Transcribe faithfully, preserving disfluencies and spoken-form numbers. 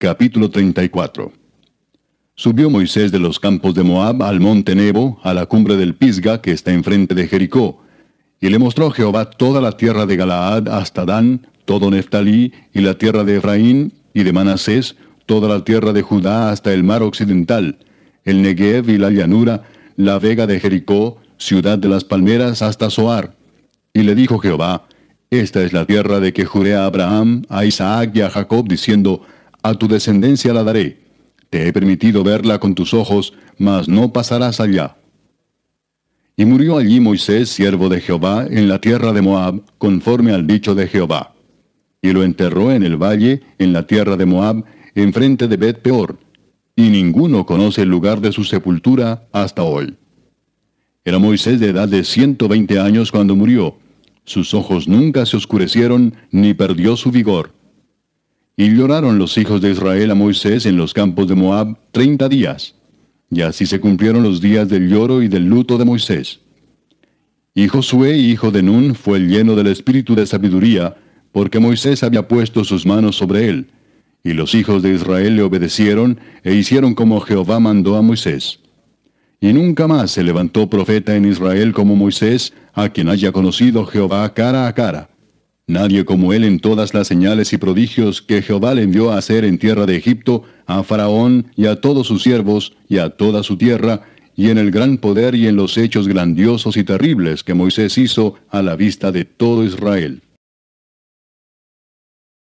Capítulo treinta y cuatro. Subió Moisés de los campos de Moab al monte Nebo, a la cumbre del Pisga, que está enfrente de Jericó. Y le mostró Jehová toda la tierra de Galaad hasta Dan, todo Neftalí, y la tierra de Efraín, y de Manasés, toda la tierra de Judá hasta el mar occidental, el Negev y la llanura, la vega de Jericó, ciudad de las palmeras, hasta Soar. Y le dijo Jehová: Esta es la tierra de que juré a Abraham, a Isaac y a Jacob, diciendo: A tu descendencia la daré. Te he permitido verla con tus ojos, mas no pasarás allá. Y murió allí Moisés, siervo de Jehová, en la tierra de Moab, conforme al dicho de Jehová. Y lo enterró en el valle, en la tierra de Moab, enfrente de Bet-peor. Y ninguno conoce el lugar de su sepultura hasta hoy. Era Moisés de edad de ciento veinte años cuando murió. Sus ojos nunca se oscurecieron, ni perdió su vigor. Y lloraron los hijos de Israel a Moisés en los campos de Moab treinta días. Y así se cumplieron los días del lloro y del luto de Moisés. Y Josué, hijo de Nun, fue lleno del espíritu de sabiduría, porque Moisés había puesto sus manos sobre él. Y los hijos de Israel le obedecieron, e hicieron como Jehová mandó a Moisés. Y nunca más se levantó profeta en Israel como Moisés, a quien haya conocido Jehová cara a cara. Nadie como él en todas las señales y prodigios que Jehová le envió a hacer en tierra de Egipto, a Faraón y a todos sus siervos y a toda su tierra, y en el gran poder y en los hechos grandiosos y terribles que Moisés hizo a la vista de todo Israel.